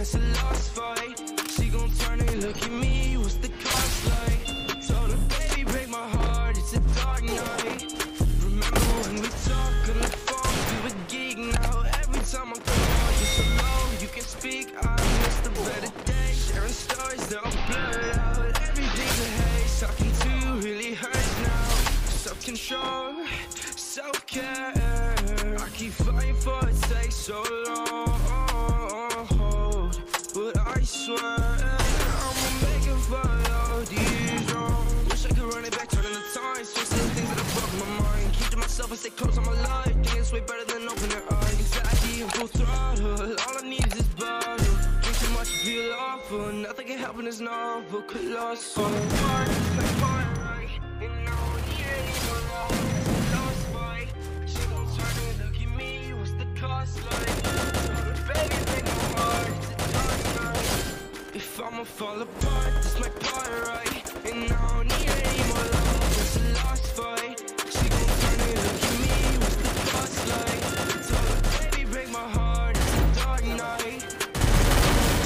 that's a lost fight. She gon' turn and look at me, what's the cost like? Told her, baby, break my heart, it's a dark night. Remember when we talked on the phone, we were geek now. Every time I call, you're so low, you can speak. I miss the better days, sharing stories that I'll blur out. Everything's a haze, talking to you really hurts now. Self-control, self-care, I keep fighting for it, takes so long. But I swear, I'ma make it follow these wrongs. Wish I could run it back, turn in the time, switch to the things that are above my mind. Keep to myself and stay close on my life. Think it's way better than open your eyes. Anxiety and full throttle, all I need is this bottle. Drink too much, feel awful. Nothing can help when it's novel, colossal. On the part, it's like fun, right? And I don't need it even more. It's a lost fight. She gon' turn and look at me, what's the cost like? Baby, break my heart, it's a dark night. If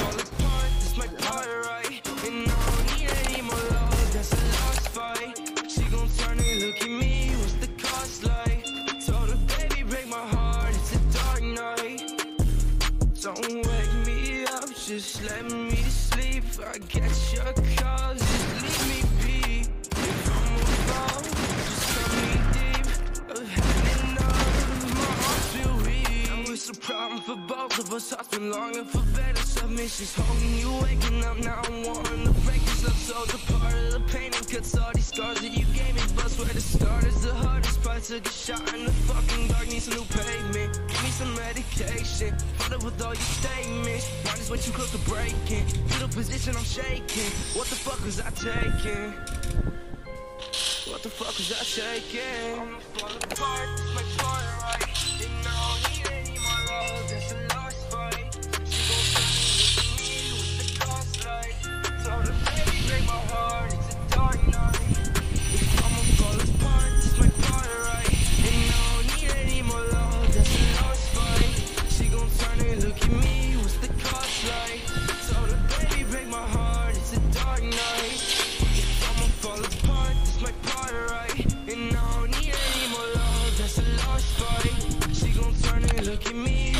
I'ma fall apart, this my part, right? And I don't need any more love, it's a lost fight. She gon' turn and look at me, what's the cost like? Told her, baby, break my heart, it's a dark night. Fall apart, this my part, right? And I don't need any more love, that's a lost fight. She gon' turn and look at me, what's the cost like? Told her, baby, break my heart, it's a dark night. Don't wake me up, just let me sleep. I guess your calls, just leave me be. If I'm a fall, just cut me deep. I've had enough, my heart's feel weak. Now it's a problem for both of us. I've been longing for better submissions. Holding you, waking up, now I'm wanting to break this up. So the part of the pain and cuts all these scars that you gave me. But where to start is the hardest part. Took a shot in the fucking dark, need some new pavement. Need some medication, fought with all your statements. Mine is way too close to breaking. Little position, I'm shaking. What the fuck was I taking? What the fuck was I taking? I'ma fall apart, it's my part, right? And I don't need any more love, that's a lost fight. She gon' turn and look at me, what's the cost like? Told her, baby, break my heart, it's a dark night. If I'ma fall apart, it's my part, right? And I don't need any more love, that's a lost fight. She gon' turn and look at me, what's the cost like? Told her, baby, break my heart, it's a dark night. If I'ma fall apart, it's my part, right? And I don't need any more love, that's a lost fight. She gon' turn and look at me.